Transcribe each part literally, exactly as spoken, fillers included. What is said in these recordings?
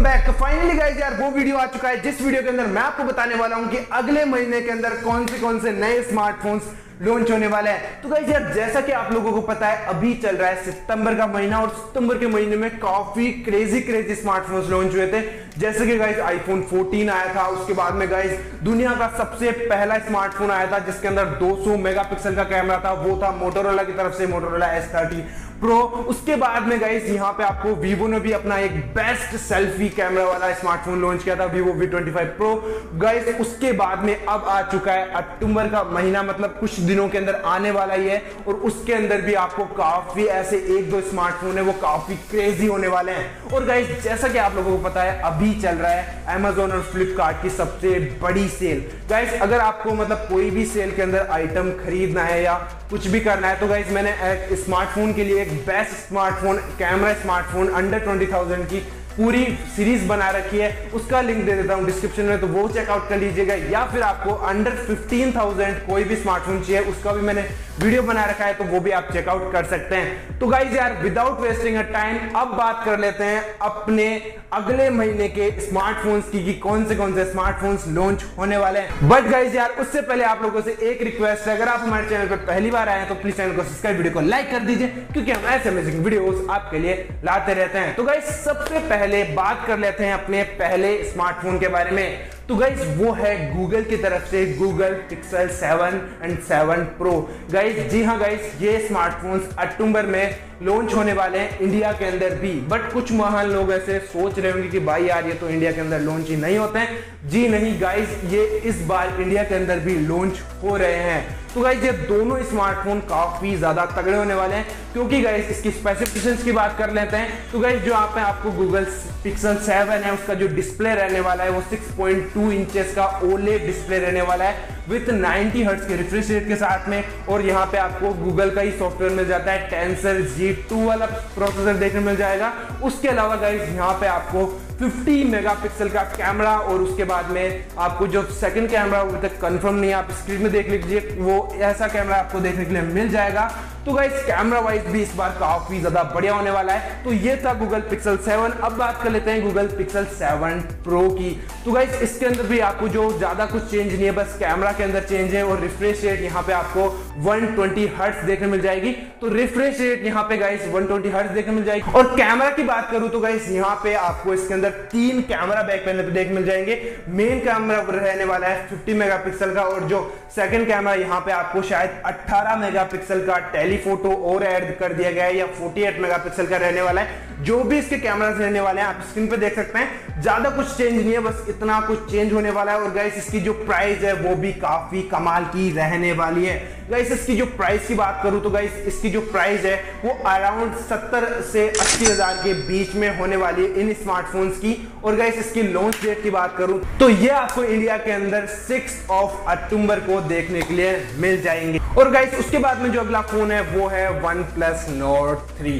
Welcome back. तो finally guys यार वो वीडियो आ चुका है जिस वीडियो के अंदर मैं आपको बताने वाला हूं कि अगले महीने के अंदर कौन से कौन से नए स्मार्टफोन्स लॉन्च होने वाला है। तो गाइस यार जैसा कि आप लोगों को पता है अभी चल रहा है सितंबर का महीना और सितंबर के महीने में काफी क्रेजी क्रेजी स्मार्टफोन्स लॉन्च हुए थे। जैसे कि गाइस आईफोन चौदह आया था, उसके बाद में गाइस दुनिया का सबसे पहला स्मार्टफोन आया था जिसके अंदर दो सौ मेगापिक्सल का कैमरा था, वो था मोटोरोला की तरफ से मोटोरोला एच थर्टी प्रो। उसके बाद में गाइस यहाँ पे आपको वीवो ने भी अपना एक बेस्ट सेल्फी कैमरा वाला स्मार्टफोन लॉन्च किया था, Vivo V twenty five pro. Guys उसके बाद में अब आ चुका है अक्टूबर का महीना, मतलब कुछ दिनों के अंदर आने वाला ही है और उसके अंदर भी आपको काफी ऐसे एक दो स्मार्टफोन है वो काफी क्रेजी होने वाले हैं। और गाइस जैसा कि आप लोगों को पता है अभी चल रहा है अमेजोन और फ्लिपकार्ट की सबसे बड़ी सेल। गाइस अगर आपको मतलब कोई भी सेल के अंदर आइटम खरीदना है या कुछ भी करना है तो गाइस मैंने एक स्मार्टफोन के लिए एक best smartphone camera smartphone under twenty thousand की पूरी सीरीज बना रखी है, उसका लिंक दे देता हूं डिस्क्रिप्शन में, तो वो चेकआउट कर लीजिएगा। या फिर आपको अंडर पंद्रह हज़ार कोई भी स्मार्टफोन चाहिए उसका भी मैंने वीडियो बना रखा है, तो वो भी आप चेकआउट कर सकते हैं। तो गाइज यार विदाउट वेस्टिंग अ टाइम अब बात कर लेते हैं अपने अगले महीने के स्मार्टफोन्स की कि कौन से कौन से स्मार्टफोन्स लॉन्च होने वाले हैं। बट गाइज यार उससे पहले आप लोगों से एक रिक्वेस्ट है, अगर आप हमारे चैनल पर पहली बार आए हैं तो प्लीज चैनल को सब्सक्राइब, वीडियो को लाइक कर दीजिए क्योंकि हम ऐसे अमेजिंग वीडियोस आपके लिए लाते रहते हैं। तो गाइज सबसे पहले बात कर लेते हैं अपने पहले स्मार्टफोन के बारे में। तो गाइस वो है गूगल की तरफ से Google Pixel seven and seven pro. Guys जी हाँ गाइस ये स्मार्टफोन्स अक्टूबर में लॉन्च होने वाले हैं इंडिया के अंदर भी। बट कुछ महान लोग ऐसे सोच रहे होंगे कि भाई यार ये तो इंडिया के अंदर लॉन्च ही नहीं होते हैं। जी नहीं गाइस ये इस बार इंडिया के अंदर भी लॉन्च हो रहे हैं। तो गाइस ये दोनों स्मार्टफोन काफी ज्यादा तगड़े होने वाले हैं क्योंकि गाइस इसकी स्पेसिफिकेशंस की बात कर लेते हैं। तो गाइस जो आप आपको गूगल पिक्सल सेवन है उसका जो डिस्प्ले रहने वाला है वो सिक्स पॉइंट टू इंचेस का ओलेड डिस्प्ले रहने वाला है विथ नाइंटी हर्ट्ज के रिफ्रेश रेट के साथ में। और यहाँ पे आपको गूगल का ही सॉफ्टवेयर मिल जाता है, टेंसर जी टू वाला प्रोसेसर देखने मिल जाएगा। उसके अलावा गाइस यहाँ पे आपको फिफ्टी मेगापिक्सल का कैमरा और उसके बाद में आपको जो सेकंड कैमरा वो तक कंफर्म नहीं है, आप स्क्रीन में देख लीजिए, वो ऐसा कैमरा आपको देखने के लिए मिल जाएगा। तो गाइस कैमरा वाइज भी इस बार काफी ज्यादा बढ़िया होने वाला है। तो ये था गूगल पिक्सल सेवन। अब बात कर लेते हैं गूगल पिक्सल सेवन प्रो की। तो गाइस इसके अंदर भी आपको जो ज्यादा कुछ चेंज नहीं है, बस कैमरा के अंदर चेंज है और रिफ्रेश रेट यहाँ पे आपको वन ट्वेंटी हर्ट्ज देखने मिल जाएगी। तो रिफ्रेश रेट यहाँ पे गाइस वन ट्वेंटी हर्ट्ज देखने मिल जाएगी। और कैमरा की बात करूं तो गाइस यहाँ पे आपको इसके अंदर तीन कैमरा बैक पैनल पे देखने मिल जाएंगे। मेन कैमरा रहने वाला है फिफ्टी मेगापिक्सल का और जो सेकंड कैमरा यहाँ पे आपको शायद अठारह मेगापिक्सल का टेलीफोटो और ऐड कर दिया गया है या अड़तालीस मेगापिक्सल का रहने वाला है। जो भी इसके कैमरास रहने वाले हैं आप स्क्रीन पे देख सकते हैं, ज्यादा कुछ चेंज नहीं है, बस इतना कुछ चेंज होने वाला है। और गाइस इसकी जो प्राइस है वो भी काफी कमाल की रहने वाली है। गाइस इसकी जो प्राइस की बात करूं तो गाइस इसकी जो प्राइस है वो अराउंड सत्तर से अस्सी हजार के बीच में होने वाली है इन स्मार्टफोन्स की। और गाइस इसकी लॉन्च डेट की बात करूं तो ये आपको इंडिया के अंदर सिक्स ऑफ अक्टूबर को देखने के लिए मिल जाएंगे। और गाइस उसके बाद में जो अगला फोन है वो है one plus Nord three.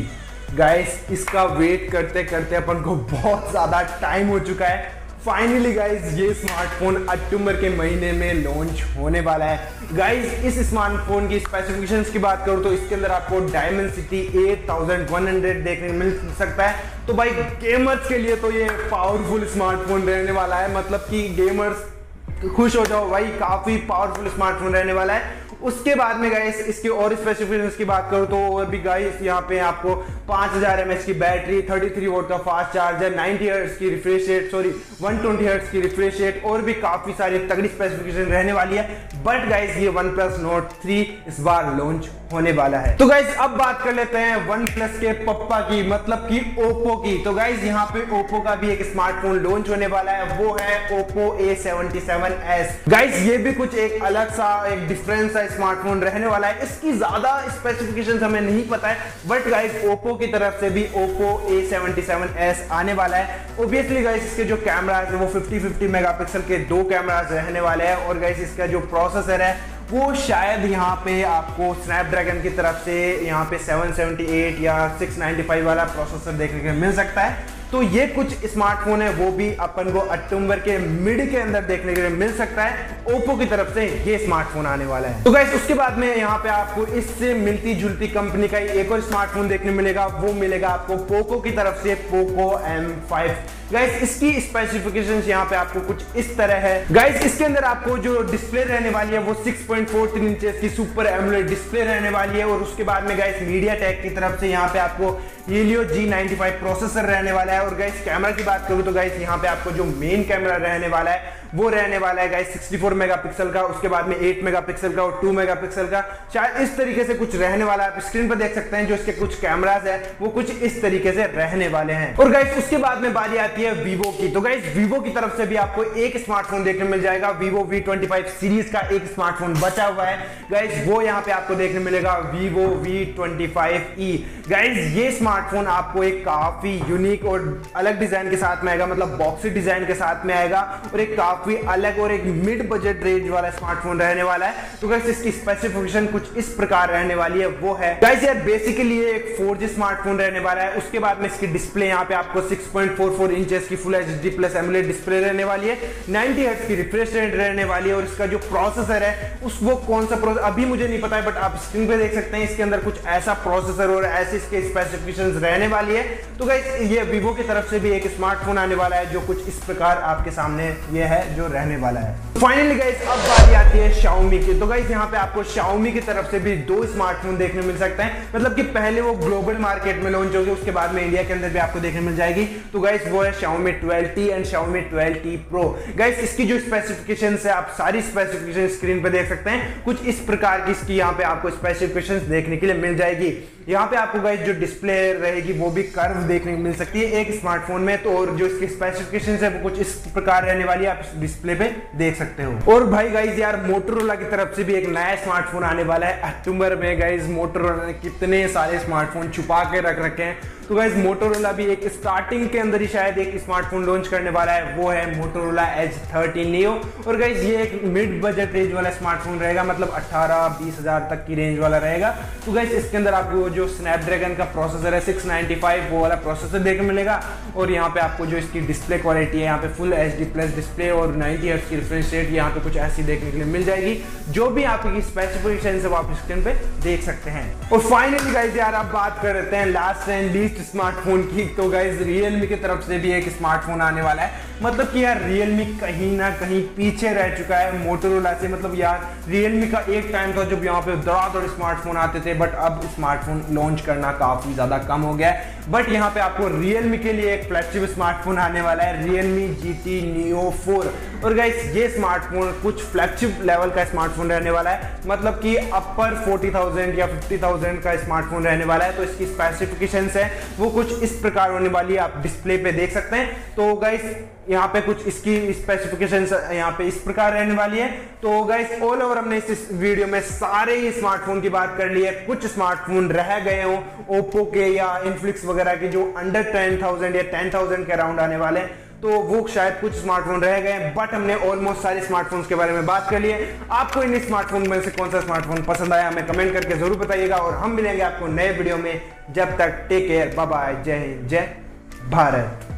Guys इसका वेट करते करते अपन को बहुत ज्यादा टाइम हो चुका है। फाइनली गाइज ये स्मार्टफोन अक्टूबर के महीने में लॉन्च होने वाला है। गाइज इस स्मार्टफोन की स्पेसिफिकेशंस की बात करूँ तो इसके अंदर आपको Dimensity eight thousand one hundred देखने को मिल सकता है। तो भाई गेमर्स के लिए तो ये पावरफुल स्मार्टफोन रहने वाला है, मतलब कि गेमर्स खुश हो जाओ भाई, काफी पावरफुल स्मार्टफोन रहने वाला है। उसके बाद में गाइस इसके और स्पेसिफिकेशंस की बात करूँ तो और भी गाइस यहाँ पे आपको पाँच हज़ार एम ए एच की बैटरी, तैंतीस वोल्ट का फास्ट चार्जर, नाइंटी हर्ट्ज की refresh rate sorry one twenty hertz की रिफ्रेश रेट और भी काफी सारी तगड़ी स्पेसिफिकेशन रहने वाली है। बट गाइस ये वन प्लस नॉर्ड थ्री इस बार लॉन्च होने वाला है। तो गाइस अब बात कर लेते हैं वन प्लस के पप्पा की, मतलब की ओप्पो की। तो गाइस यहाँ पे ओप्पो का भी एक स्मार्टफोन लॉन्च होने वाला है, वो है Oppo A seventy seven S. Guys ये भी कुछ एक अलग सा एक डिफरेंस सा स्मार्टफोन रहने वाला है। इसकी ज्यादा स्पेसिफिकेशंस हमें नहीं पता है बट गाइस ओप्पो की तरफ से भी Oppo A seventy seven S आने वाला है। ऑब्वियसली गाइस इसके जो कैमरास है वो फिफ्टी फिफ्टी मेगापिक्सल के दो कैमरास रहने वाले हैं। और गाइस इसका जो प्रोसेसर है वो शायद यहाँ पे आपको स्नैपड्रैगन की तरफ से यहाँ पे सेवन सेवेंटी एट या सिक्स नाइंटी फाइव वाला प्रोसेसर देखने को मिल सकता है। तो ये कुछ स्मार्टफोन है वो भी अपन को अक्टूबर के मिड के अंदर देखने के लिए मिल सकता है। ओप्पो की तरफ से ये स्मार्टफोन आने वाला है। तो गाइस उसके बाद में यहाँ पे आपको इससे मिलती जुलती कंपनी का एक और स्मार्टफोन देखने मिलेगा, वो मिलेगा आपको पोको की तरफ से पोको एम फाइव। गाइस इसकी स्पेसिफिकेशंस यहाँ पे आपको कुछ इस तरह है। गाइस इसके अंदर आपको जो डिस्प्ले रहने वाली है वो सिक्स पॉइंट फोर तीन इंचेस की सुपर एमोलेड डिस्प्ले रहने वाली है और उसके बाद में गाइस मीडिया टेक की तरफ से यहाँ पे आपको Helio G ninety five processor रहने वाला है। और गाइस कैमरा की बात करूँ तो गाइस यहाँ पे आपको जो मेन कैमरा रहने वाला है वो रहने वाला है गाइस सिक्सटी फोर मेगापिक्सल का, उसके बाद में एट मेगापिक्सल का और टू मेगापिक्सल का, शायद इस तरीके से कुछ रहने वाला है। आप स्क्रीन पर देख सकते हैं जो इसके कुछ कैमरास है वो कुछ इस तरीके से रहने वाले हैं। और गाइस उसके बाद में बारी आती है वीवो की। तो गाइस वीवो की तरफ से भी आपको एक स्मार्टफोन देखने मिल जाएगा, Vivo V twenty five series का एक स्मार्टफोन बचा हुआ है गाइस, वो यहाँ पे आपको देखने मिलेगा Vivo V twenty five E. Guys ये स्मार्टफोन आपको एक काफी यूनिक और अलग डिजाइन के साथ में आएगा, मतलब बॉक्सी डिजाइन के साथ में आएगा और एक काफी अलग और एक मिड बजट रेंज वाला स्मार्टफोन रहने वाला है। तो गाइस इसकी स्पेसिफिकेशन कुछ इस प्रकार रहने वाली है, वो है गाइस यार बेसिकली ये एक फोर जी स्मार्टफोन रहने वाला है। उसके बाद में इसकी डिस्प्ले यहाँ पे आपको six point four four inches की full HD plus AMOLED display रहने वाली है, नाइंटी हर्ट्ज की रिफ्रेश रेट रहने वाली है और इसका जो प्रोसेसर है उस वो कौन सा प्रोसेसर अभी मुझे नहीं पता है, बट आप स्क्रीन पे देख सकते हैं इसके अंदर कुछ ऐसा प्रोसेसर और ऐसे इसके स्पेसिफिकेशंस रहने वाली है। तो गाइस ये वीवो की तरफ से भी एक स्मार्टफोन आने वाला है जो कुछ इस प्रकार आपके सामने ये है जो रहने वाला है। फाइनली गाइस अब बारी आती है शाओमी की। तो गाइस यहाँ पे आपको शाओमी की तरफ से भी दो स्मार्टफोन देखने मिल सकते हैं, मतलब कि पहले वो ग्लोबल मार्केट में लॉन्च होगी, उसके बाद में इंडिया के अंदर भी आपको देखने मिल जाएगी। तो गाइस वो है Xiaomi twelve T and Xiaomi twelve T pro. Guys इसकी जो स्पेसिफिकेशंस है आप सारी स्पेसिफिकेशन स्क्रीन पे देख सकते हैं, कुछ इस प्रकार की इसकी यहाँ पे आपको स्पेसिफिकेशंस देखने के लिए मिल जाएगी। यहाँ पे आपको गाइस जो डिस्प्ले रहेगी वो भी कर्व देखने को मिल सकती है एक स्मार्टफोन में, तो और जो इसके स्पेसिफिकेशंस है वो कुछ इस प्रकार रहने वाली है, आप इस डिस्प्ले पे देख सकते हो। और भाई गाइस यार मोटोरोला की तरफ से भी एक नया स्मार्टफोन आने वाला है अक्टूबर में। गाइस मोटोरोला ने कितने सारे स्मार्टफोन छुपा के रख रखे हैं, तो गाइस मोटोरोला भी एक स्टार्टिंग के अंदर ही शायद एक स्मार्टफोन लॉन्च करने वाला है, वो है मोटोरोला एज थर्टी नियो। और गाइस ये एक मिड बजट रेंज वाला स्मार्टफोन रहेगा, मतलब अठारह बीस हज़ार तक की रेंज वाला रहेगा। तो गाइस इसके अंदर आपको जो स्नैपड्रैगन का प्रोसेसर है सिक्स नाइंटी फाइव वो वाला प्रोसेसर देखने मिलेगा और यहाँ पे आपको जो इसकी डिस्प्ले क्वालिटी है यहाँ पे फुल एचडी प्लस डिस्प्ले और नाइंटी हर्ट्ज की रिफ्रेश रेट यहाँ पे कुछ ऐसी देखने के लिए मिल जाएगी, जो भी आपकी स्पेसिफिकेशन है आप स्क्रीन पे देख सकते हैं। और फाइनली गाइस यार आप बात कर रहे हैं लास्ट एंड लीस्ट स्मार्टफोन की। तो गाइस रियलमी की तरफ से भी एक स्मार्टफोन आने वाला है, मतलब कि यार रियलमी कहीं ना कहीं पीछे रह चुका है मोटोरोला से। मतलब यार रियलमी का एक टाइम था जब यहाँ पे दौड़ादौड़ स्मार्टफोन आते थे, बट अब स्मार्टफोन लॉन्च करना काफी ज्यादा कम हो गया है। बट यहाँ पे आपको रियलमी के लिए एक फ्लैगशिप स्मार्टफोन आने वाला है रियलमी जीटी नियो फोर। और गाइस ये स्मार्टफोन कुछ फ्लैगशिप लेवल का स्मार्टफोन रहने वाला है, मतलब कि अपर फोर्टी थाउजेंड या फिफ्टी थाउजेंड का स्मार्टफोन रहने वाला है। तो इसकी स्पेसिफिकेशन है वो कुछ इस प्रकार होने वाली है, आप डिस्प्ले पे देख सकते हैं। तो गाइस यहाँ पे कुछ इसकी स्पेसिफिकेशंस यहाँ पे इस प्रकार रहने वाली है। तो गाइस ऑल ओवर हमने इस वीडियो में सारे ही स्मार्टफोन की बात कर ली है। कुछ स्मार्टफोन रह गए हों ओप्पो के या इनफ्लिक्स वगैरह के जो अंडर टेन थाउजेंड या टेन थाउजेंड के अराउंड आने वाले हैं, तो वो शायद कुछ स्मार्टफोन रह गए, बट हमने ऑलमोस्ट सारे स्मार्टफोन्स के बारे में बात कर ली है। आपको इन स्मार्टफोन में से कौन सा स्मार्टफोन पसंद आया हमें कमेंट करके जरूर बताइएगा और हम मिलेंगे आपको नए वीडियो में। जब तक टेक केयर, बाय बाय, जय हिंद, जय भारत।